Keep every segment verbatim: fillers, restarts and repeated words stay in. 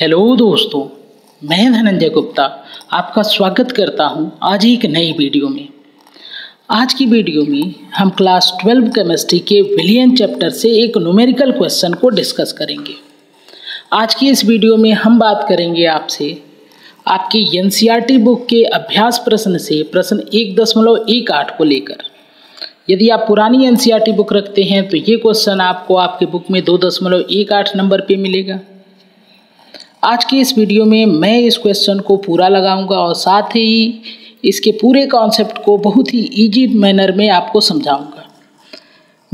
Hello दोस्तों, मैं धनंजय गुप्ता आपका स्वागत करता हूं आज एक नई वीडियो में। आज की वीडियो में हम क्लास ट्वेल्व केमिस्ट्री के विलियन चैप्टर से एक न्यूमेरिकल क्वेश्चन को डिस्कस करेंगे। आज की इस वीडियो में हम बात करेंगे आपसे आपकी एनसीईआरटी बुक के अभ्यास प्रश्न से प्रश्न एक दशमलव एक आठ को लेकर। यदि आप पुरानी एनसीईआरटी बुक रखते हैं तो ये क्वेश्चन आपको आपकी बुक में दो दशमलव एक आठ नंबर पर मिलेगा। आज की इस वीडियो में मैं इस क्वेश्चन को पूरा लगाऊंगा और साथ ही इसके पूरे कॉन्सेप्ट को बहुत ही इजी मैनर में आपको समझाऊंगा।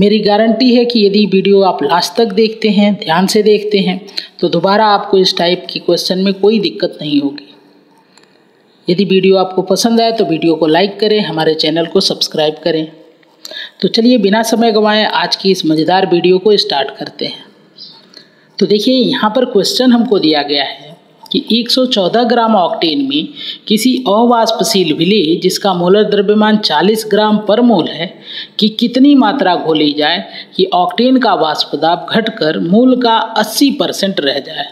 मेरी गारंटी है कि यदि वीडियो आप लास्ट तक देखते हैं, ध्यान से देखते हैं, तो दोबारा आपको इस टाइप के क्वेश्चन में कोई दिक्कत नहीं होगी। यदि वीडियो आपको पसंद आए तो वीडियो को लाइक करें, हमारे चैनल को सब्सक्राइब करें। तो चलिए बिना समय गंवाए आज की इस मज़ेदार वीडियो को स्टार्ट करते हैं। तो देखिए, यहाँ पर क्वेश्चन हमको दिया गया है कि एक सौ चौदह ग्राम ऑक्टेन में किसी अवाष्पशील विलेय जिसका मोलर द्रव्यमान चालीस ग्राम पर मोल है कि कितनी मात्रा घोली जाए कि ऑक्टेन का वाष्प दाब घटकर मूल का अस्सी परसेंट रह जाए।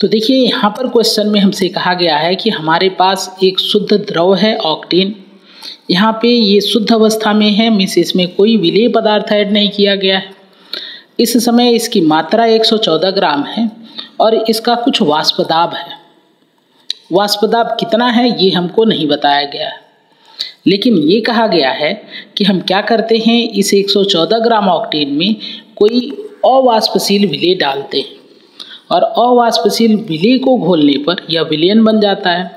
तो देखिए, यहाँ पर क्वेश्चन में हमसे कहा गया है कि हमारे पास एक शुद्ध द्रव है ऑक्टेन। यहाँ पे ये शुद्ध अवस्था में है, मीन्स इसमें कोई विलेय पदार्थ ऐड नहीं किया गया है। इस समय इसकी मात्रा एक सौ चौदह ग्राम है और इसका कुछ वाष्प दाब है। वाष्प दाब कितना है ये हमको नहीं बताया गया, लेकिन ये कहा गया है कि हम क्या करते हैं, इस एक सौ चौदह ग्राम ऑक्टेन में कोई अवाष्पशील विलेय डालते हैं और अवाष्पशील विलेय को घोलने पर यह विलयन बन जाता है।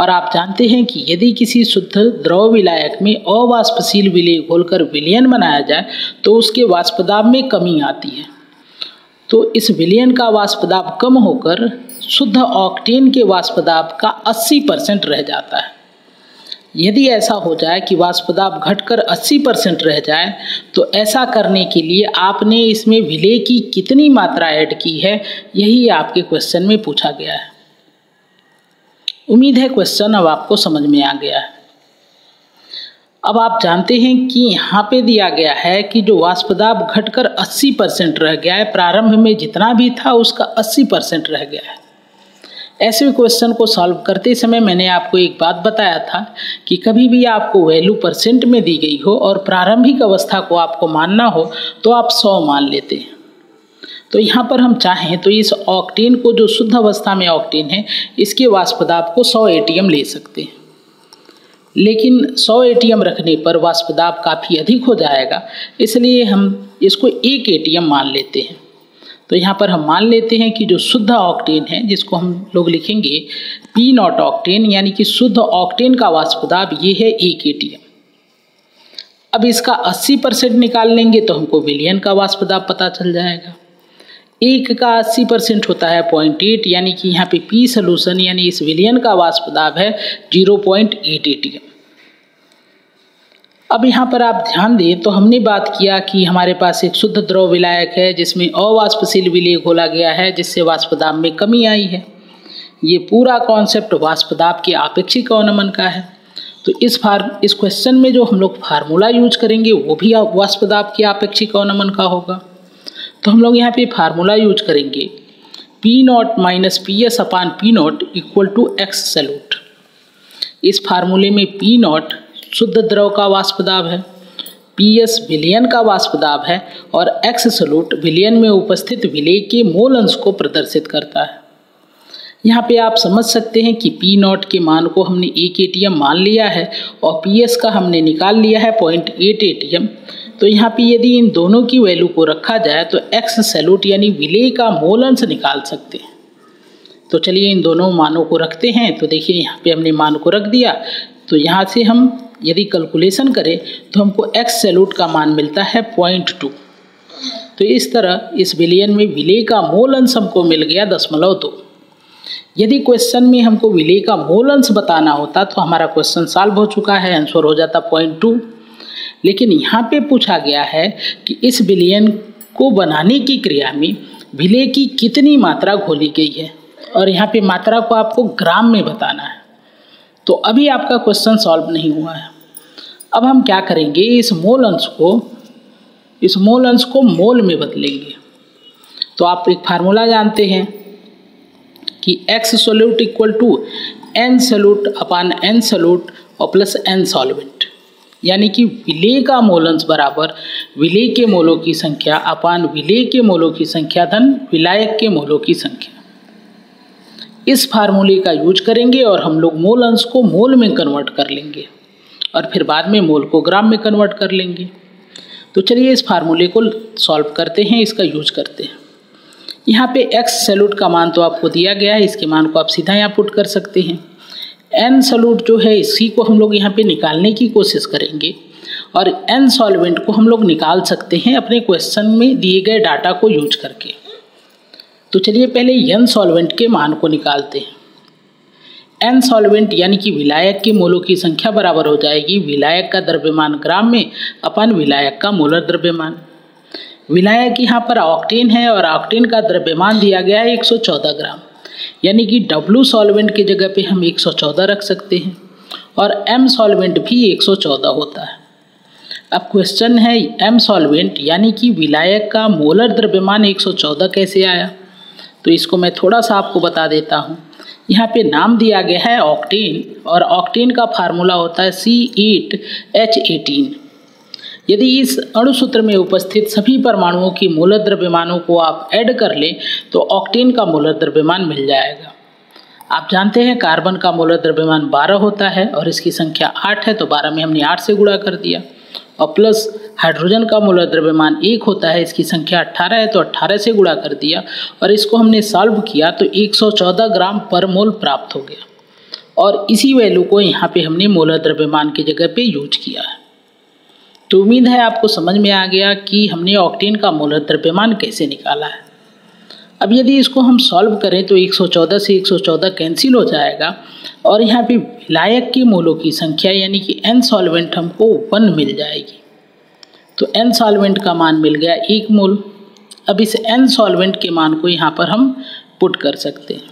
और आप जानते हैं कि यदि किसी शुद्ध द्रव विलायक में अवाष्पशील विलेय घोलकर विलयन बनाया जाए तो उसके वाष्पदाब में कमी आती है। तो इस विलयन का वाष्पदाब कम होकर शुद्ध ऑक्टेन के वाष्पदाब का अस्सी परसेंट रह जाता है। यदि ऐसा हो जाए कि वाष्पदाब घटकर अस्सी परसेंट रह जाए तो ऐसा करने के लिए आपने इसमें विलेय की कितनी मात्रा ऐड की है यही आपके क्वेश्चन में पूछा गया है। उम्मीद है क्वेश्चन अब आपको समझ में आ गया है। अब आप जानते हैं कि यहाँ पे दिया गया है कि जो वाष्पदाब घटकर अस्सी परसेंट रह गया है, प्रारंभ में जितना भी था उसका अस्सी परसेंट रह गया है। ऐसे क्वेश्चन को सॉल्व करते समय मैंने आपको एक बात बताया था कि कभी भी आपको वैल्यू परसेंट में दी गई हो और प्रारंभिक अवस्था को आपको मानना हो तो आप सौ मान लेते हैं। तो यहाँ पर हम चाहें तो इस ऑक्टेन को, जो शुद्ध अवस्था में ऑक्टेन है, इसके वाष्पदाब को सौ एटीएम ले सकते हैं। लेकिन सौ एटीएम रखने पर वाष्पदाब काफ़ी अधिक हो जाएगा, इसलिए हम इसको एक एटीएम मान लेते हैं। तो यहाँ पर हम मान लेते हैं कि जो शुद्ध ऑक्टेन है, जिसको हम लोग लिखेंगे पी नॉट ऑक्टेन, यानी कि शुद्ध ऑक्टेन का वाष्पदाब ये है एक एटीएम। अब इसका अस्सी परसेंट निकाल लेंगे तो हमको विलयन का वाष्पदाब पता चल जाएगा। एक का अस्सी परसेंट होता है पॉइंट एट, यानी कि यहाँ पे पी सोल्यूशन यानी इस विलयन का वाष्पदाब है जीरो पॉइंट एट एटीएम। अब यहाँ पर आप ध्यान दें तो हमने बात किया कि हमारे पास एक शुद्ध द्रव विलायक है जिसमें अवाष्पशील विलेय घोला गया है जिससे वाष्पदाब में कमी आई है। ये पूरा कॉन्सेप्ट वाष्पदाब के आपेक्षिक अवनमन का है। तो इस फार इस क्वेश्चन में जो हम लोग फार्मूला यूज करेंगे वो भी वाष्पदाब के आपेक्षिक अवनमन का होगा। तो हम लोग यहाँ पे फार्मूला यूज करेंगे P naught minus P S upon P naught equal to X solute. इस फार्मूले में P नॉट शुद्ध द्रव का वाष्पदाब है, पी एस विलयन का वाष्पदाब है और एक्स सैल्यूट विलयन में उपस्थित विलेय के मोल अंश को प्रदर्शित करता है। यहाँ पे आप समझ सकते हैं कि P नॉट के मान को हमने एक एटीएम मान लिया है और पी एस का हमने निकाल लिया है पॉइंट एट एटीएम। तो यहाँ पे यदि इन दोनों की वैल्यू को रखा जाए तो एक्स सैल्यूट यानी विलेय का मोल अंश निकाल सकते हैं। तो चलिए इन दोनों मानों को रखते हैं। तो देखिए, यहाँ पे हमने मान को रख दिया। तो यहाँ से हम यदि कैलकुलेशन करें तो हमको एक्स सैल्यूट का मान मिलता है पॉइंट टू। तो इस तरह इस विलयन में विलेय का मोल अंश हमको मिल गया दशमलव दो। यदि क्वेश्चन में हमको विलेय का मोल अंश बताना होता तो हमारा क्वेश्चन सॉल्व हो चुका है, आंसर हो जाता पॉइंट टू। लेकिन यहाँ पे पूछा गया है कि इस विलयन को बनाने की क्रिया में विलेय की कितनी मात्रा घोली गई है और यहाँ पे मात्रा को आपको ग्राम में बताना है। तो अभी आपका क्वेश्चन सॉल्व नहीं हुआ है। अब हम क्या करेंगे, इस मोल अंश को इस मोल अंश को मोल में बदलेंगे। तो आप एक फार्मूला जानते हैं कि X solute equal to N solute upon N solute और प्लस एन सॉल्वेंट, यानी कि विलेय का मोलंस बराबर विलेय के मोलों की संख्या अपान विलेय के मोलों की संख्या धन विलायक के मोलों की संख्या। इस फार्मूले का यूज करेंगे और हम लोग मोल अंश को मोल में कन्वर्ट कर लेंगे और फिर बाद में मोल को ग्राम में कन्वर्ट कर लेंगे। तो चलिए इस फार्मूले को सॉल्व करते हैं, इसका यूज करते हैं। यहाँ पे x सैल्यूट का मान तो आपको दिया गया है, इसके मान को आप सीधा यहाँ पुट कर सकते हैं। n सैल्यूट जो है इसी को हम लोग यहाँ पे निकालने की कोशिश करेंगे और n सॉल्वेंट को हम लोग निकाल सकते हैं अपने क्वेश्चन में दिए गए डाटा को यूज करके। तो चलिए पहले n सॉल्वेंट के मान को निकालते हैं। एन सॉल्वेंट यानी कि विलायक के मोलों की संख्या बराबर हो जाएगी विलायक का द्रव्यमान ग्राम में अपन विलायक का मोलर द्रव्यमान। विलायक यहाँ पर ऑक्टेन है और ऑक्टेन का द्रव्यमान दिया गया है एक सौ चौदह ग्राम, यानी कि W सॉल्वेंट की जगह पे हम एक सौ चौदह रख सकते हैं और M सॉल्वेंट भी एक सौ चौदह होता है। अब क्वेश्चन है M सॉल्वेंट यानी कि विलायक का मोलर द्रव्यमान एक सौ चौदह कैसे आया, तो इसको मैं थोड़ा सा आपको बता देता हूँ। यहाँ पे नाम दिया गया है ऑक्टेन और ऑक्टेन का फार्मूला होता है सी एट एच एटीन। यदि इस अणुसूत्र में उपस्थित सभी परमाणुओं की मोलर द्रव्यमानों को आप ऐड कर लें तो ऑक्टेन का मोलर द्रव्यमान मिल जाएगा। आप जानते हैं कार्बन का मोलर द्रव्यमान बारह होता है और इसकी संख्या आठ है, तो बारह में हमने आठ से गुणा कर दिया। और प्लस हाइड्रोजन का मोलर द्रव्यमान एक होता है, इसकी संख्या अट्ठारह है, तो अट्ठारह से गुणा कर दिया और इसको हमने सॉल्व किया तो एक सौ चौदह ग्राम पर मोल प्राप्त हो गया और इसी वैल्यू को यहाँ पे हमने मोलर द्रव्यमान की जगह पे यूज किया है। तो उम्मीद है आपको समझ में आ गया कि हमने ऑक्टेन का मोलर द्रव्यमान कैसे निकाला है। अब यदि इसको हम सॉल्व करें तो एक सौ चौदह से एक सौ चौदह कैंसिल हो जाएगा और यहाँ पे विलायक के मोलों की संख्या यानी कि एन सॉल्वेंट हमको वन मिल जाएगी। तो एन सॉल्वेंट का मान मिल गया एक मोल। अब इस एन सॉल्वेंट के मान को यहाँ पर हम पुट कर सकते हैं।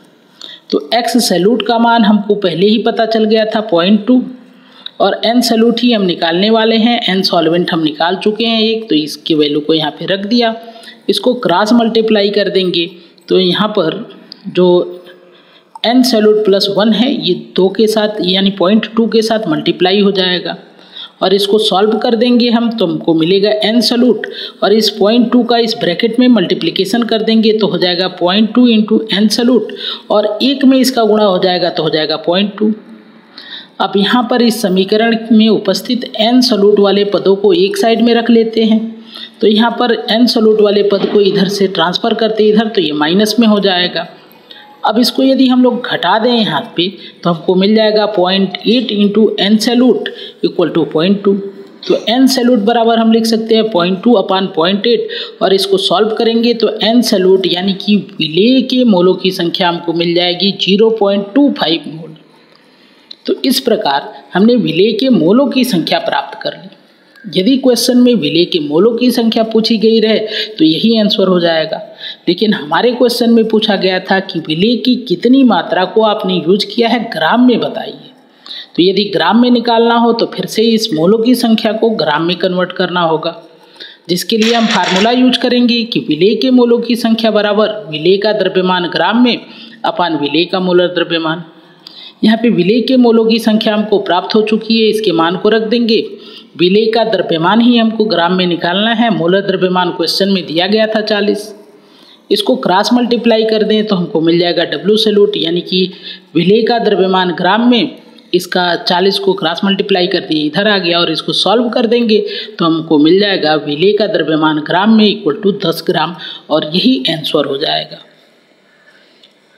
तो एक्स सैल्यूट का मान हमको पहले ही पता चल गया था पॉइंट टू और एन सैल्यूट ही हम निकालने वाले हैं। एन सॉल्वेंट हम निकाल चुके हैं एक, तो इसकी वैल्यू को यहाँ पे रख दिया। इसको क्रॉस मल्टीप्लाई कर देंगे तो यहाँ पर जो एन सैल्यूट प्लस वन है ये दो के साथ यानी पॉइंट टू के साथ मल्टीप्लाई हो जाएगा और इसको सॉल्व कर देंगे हम तो हमको मिलेगा एन सैल्यूट और इस पॉइंट टू का इस ब्रैकेट में मल्टीप्लिकेशन कर देंगे तो हो जाएगा point two into N solute और एक में इसका गुणा हो जाएगा तो हो जाएगा पॉइंट टू। अब यहाँ पर इस समीकरण में उपस्थित एन सैल्यूट वाले पदों को एक साइड में रख लेते हैं। तो यहाँ पर एन सैल्यूट वाले पद को इधर से ट्रांसफ़र करते इधर तो ये माइनस में हो जाएगा। अब इसको यदि हम लोग घटा दें यहाँ पे तो हमको मिल जाएगा point eight into N solute equal to point two. तो एन सैल्यूट बराबर हम लिख सकते हैं point two upon point eight और इसको सॉल्व करेंगे तो एन सैल्यूट यानी कि विलेय के मोलों की संख्या हमको मिल जाएगी zero point two five mole. तो इस प्रकार हमने विलेय के मोलों की संख्या प्राप्त कर ली। यदि क्वेश्चन में विलेय के मोलों की संख्या पूछी गई रहे तो यही आंसर हो जाएगा, लेकिन हमारे क्वेश्चन में पूछा गया था कि विलेय की कितनी मात्रा को आपने यूज किया है ग्राम में बताइए। तो यदि ग्राम में निकालना हो तो फिर से इस मोलों की संख्या को ग्राम में कन्वर्ट करना होगा, जिसके लिए हम फार्मूला यूज करेंगे कि विलेय के मोलों की संख्या बराबर विलेय का द्रव्यमान ग्राम में अपान विलेय का मोलर द्रव्यमान। यहाँ पे विलेय के मोलों की संख्या हमको प्राप्त हो चुकी है, इसके मान को रख देंगे। विलेय का द्रव्यमान ही हमको ग्राम में निकालना है, मोलर द्रव्यमान क्वेश्चन में दिया गया था चालीस। इसको क्रॉस मल्टीप्लाई कर दें तो हमको मिल जाएगा डब्ल्यू सैल्यूट यानी कि विलेय का द्रव्यमान ग्राम में इसका चालीस को क्रॉस मल्टीप्लाई कर दिए इधर आ गया और इसको सॉल्व कर देंगे तो हमको मिल जाएगा विलेय का द्रव्यमान ग्राम में इक्वल टू दस ग्राम और यही आंसर हो जाएगा।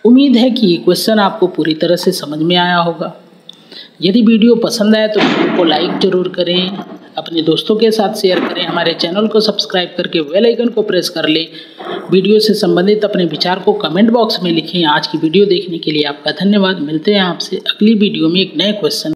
उम्मीद है कि ये क्वेश्चन आपको पूरी तरह से समझ में आया होगा। यदि वीडियो पसंद आए तो वीडियो को लाइक जरूर करें, अपने दोस्तों के साथ शेयर करें, हमारे चैनल को सब्सक्राइब करके बेल आइकन को प्रेस कर लें। वीडियो से संबंधित अपने विचार को कमेंट बॉक्स में लिखें। आज की वीडियो देखने के लिए आपका धन्यवाद। मिलते हैं आपसे अगली वीडियो में एक नए क्वेश्चन